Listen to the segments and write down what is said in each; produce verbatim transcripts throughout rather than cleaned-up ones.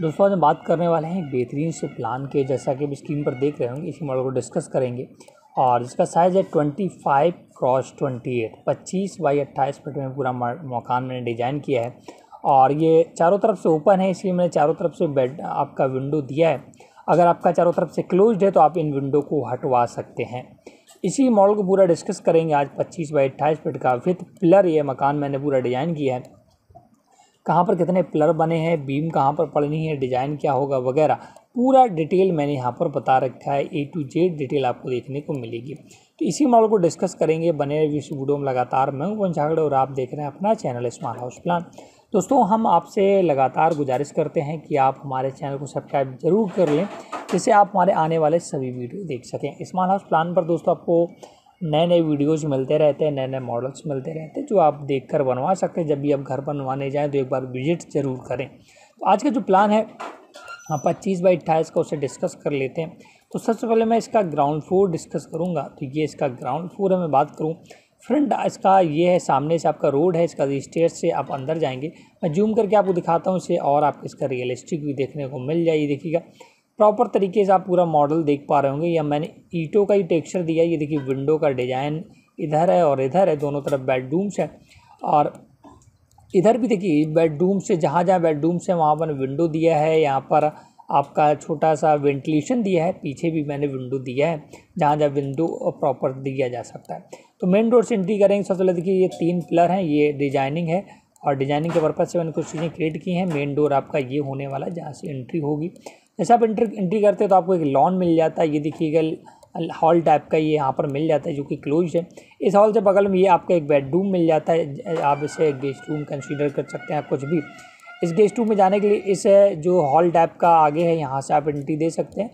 दोस्तों आज हम बात करने वाले हैं एक बेहतरीन से प्लान के, जैसा कि आप स्क्रीन पर देख रहे होंगे इसी मॉडल को डिस्कस करेंगे। और इसका साइज़ है पच्चीस क्रॉस अट्ठाईस, पच्चीस बाई अट्ठाईस फीट में पूरा मकान मैंने डिज़ाइन किया है। और ये चारों तरफ से ओपन है, इसलिए मैंने चारों तरफ से बेड आपका विंडो दिया है। अगर आपका चारों तरफ से क्लोज्ड है तो आप इन विंडो को हटवा सकते हैं। इसी मॉडल को पूरा डिस्कस करेंगे आज। पच्चीस बाई अट्ठाईस फीट का विथ पिलर ये मकान मैंने पूरा डिज़ाइन किया है। कहाँ पर कितने पिलर बने हैं, बीम कहाँ पर पड़नी है, डिज़ाइन क्या होगा वगैरह पूरा डिटेल मैंने यहाँ पर बता रखा है। ए टू जेड डिटेल आपको देखने को मिलेगी। तो इसी मॉडल को डिस्कस करेंगे, बने रहिए इस वीडियो में लगातार। मैं हूं झागड़े और आप देख रहे हैं अपना चैनल स्मार्ट हाउस प्लान। दोस्तों हम आपसे लगातार गुजारिश करते हैं कि आप हमारे चैनल को सब्सक्राइब जरूर कर लें, जिससे आप हमारे आने वाले सभी वीडियो देख सकें। स्मार्ट हाउस प्लान पर दोस्तों आपको नए नए वीडियोज़ मिलते रहते हैं, नए नए मॉडल्स मिलते रहते हैं, जो आप देखकर बनवा सकते हैं। जब भी आप घर बनवाने जाएँ तो एक बार विजिट ज़रूर करें। तो आज का जो प्लान है हाँ पच्चीस बाई अट्ठाईस का, उसे डिस्कस कर लेते हैं। तो सबसे पहले मैं इसका ग्राउंड फ्लोर डिस्कस करूंगा। तो ये इसका ग्राउंड फ्लोर है। मैं बात करूं फ्रंट इसका ये है, सामने से आपका रोड है, इसका स्टेयर से आप अंदर जाएंगे। मैं जूम करके आपको दिखाता हूं इसे, और आपको इसका रियलिस्टिक भी देखने को मिल जाए। देखिएगा प्रॉपर तरीके से आप पूरा मॉडल देख पा रहे होंगे। या मैंने ईंटों का ही टेक्स्चर दिया है। ये देखिए विंडो का डिज़ाइन इधर है और इधर है, दोनों तरफ बेडरूम्स हैं। और इधर भी देखिए बेडरूम से, जहाँ जहाँ बेडरूम से वहाँ पर विंडो दिया है। यहाँ पर आपका छोटा सा वेंटिलेशन दिया है, पीछे भी मैंने विंडो दिया है, जहाँ जहाँ विंडो प्रॉपर दिया जा सकता है। तो मेन डोर से एंट्री करेंगे। सबसे पहले देखिए ये तीन पिलर हैं, ये डिजाइनिंग है और डिजाइनिंग के पर्पज़ से मैंने कुछ चीज़ें क्रिएट की हैं। मेन डोर आपका ये होने वाला है, जहाँ से एंट्री होगी। जैसे आप एंट्री एंट्री करते हैं तो आपको एक लॉन मिल जाता है। ये देखिएगा हॉल टाइप का ये यहाँ पर मिल जाता है, जो कि क्लोज है। इस हॉल से बगल में ये आपका एक बेडरूम मिल जाता है। आप इसे गेस्ट रूम कंसीडर कर सकते हैं, कुछ भी। इस गेस्ट रूम में जाने के लिए इस जो हॉल टाइप का आगे है, यहाँ से आप एंट्री दे सकते हैं।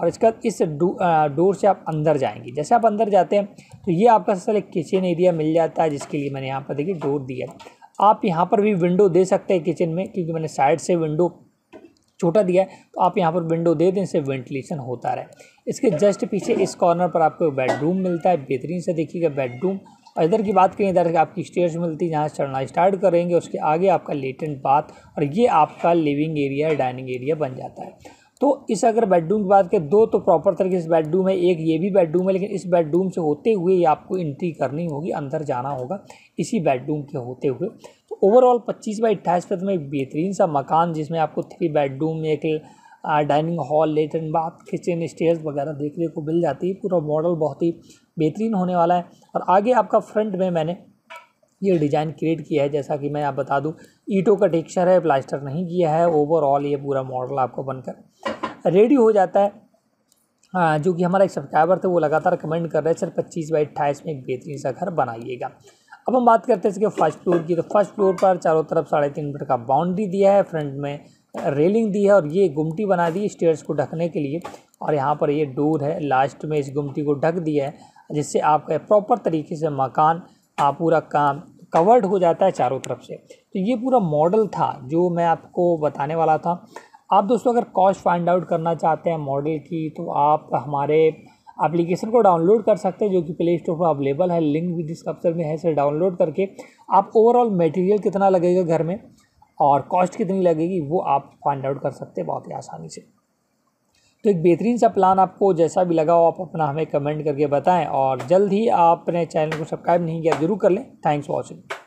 और इसका इस डोर से आप अंदर जाएंगे। जैसे आप अंदर जाते हैं तो ये आपका सबसे किचन एरिया मिल जाता है, जिसके लिए मैंने यहाँ पर देखिए डोर दिया है। आप यहाँ पर भी विंडो दे सकते हैं किचन में, क्योंकि मैंने साइड से विंडो छोटा दिया है। तो आप यहाँ पर विंडो दे दें, इससे वेंटिलेशन होता रहे। इसके जस्ट पीछे इस कॉर्नर पर आपको बेडरूम मिलता है, बेहतरीन से देखिएगा बेडरूम। और इधर की बात करें, इधर आपकी स्टेयर्स मिलती है, जहाँ चढ़ना स्टार्ट करेंगे। उसके आगे आपका लेटेंट बाथ, और ये आपका लिविंग एरिया, डाइनिंग एरिया बन जाता है। तो इस अगर बेडरूम की बात करें, दो तो प्रॉपर तरीके से बेडरूम है, एक ये भी बेडरूम है। लेकिन इस बेडरूम से होते हुए ये आपको एंट्री करनी होगी, अंदर जाना होगा इसी बेडरूम के होते हुए। तो ओवरऑल पच्चीस बाई अट्ठाईस फीट में बेहतरीन सा मकान, जिसमें आपको थ्री बेडरूम, एक dining hall, latrine, bath, kitchen, stairs वगैरह देखने को मिल जाती है। पूरा मॉडल बहुत ही बेहतरीन होने वाला है। और आगे आपका फ्रंट में मैंने ये डिज़ाइन क्रिएट किया है। जैसा कि मैं आप बता दूं, ईंटों का टेक्सचर है, प्लास्टर नहीं किया है। ओवरऑल ये पूरा मॉडल आपको बनकर रेडी हो जाता है। हाँ, जो कि हमारा एक सब्सक्राइबर थे, वो लगातार कमेंट कर रहे हैं सर पच्चीस बाई अट्ठाईस में एक बेहतरीन सा घर बनाइएगा। अब हम बात करते हैं इसके फर्स्ट फ्लोर की। तो फर्स्ट फ्लोर पर चारों तरफ साढ़े तीन फीट का बाउंड्री दिया है, फ्रंट में रेलिंग दी है और ये गुमटी बना दी है स्टेयर्स को ढकने के लिए। और यहाँ पर ये डोर है, लास्ट में इस गुमटी को ढक दिया है, जिससे आपका प्रॉपर तरीके से मकान आप पूरा काम कवर्ड हो जाता है चारों तरफ से। तो ये पूरा मॉडल था जो मैं आपको बताने वाला था। आप दोस्तों अगर कॉस्ट फाइंड आउट करना चाहते हैं मॉडल की, तो आप हमारे एप्लीकेशन को डाउनलोड कर सकते हैं, जो कि प्ले स्टोर पर अवेलेबल है। लिंक भी डिस्क्रिप्शन में है। इसे डाउनलोड करके आप ओवरऑल मटेरियल कितना लगेगा घर में और कॉस्ट कितनी लगेगी, वो आप फाइंड आउट कर सकते हैं बहुत ही आसानी से। तो एक बेहतरीन सा प्लान आपको जैसा भी लगा हो, आप अपना हमें कमेंट करके बताएं। और जल्द ही आपने चैनल को सब्सक्राइब नहीं किया, जरूर कर लें। Thanks for watching.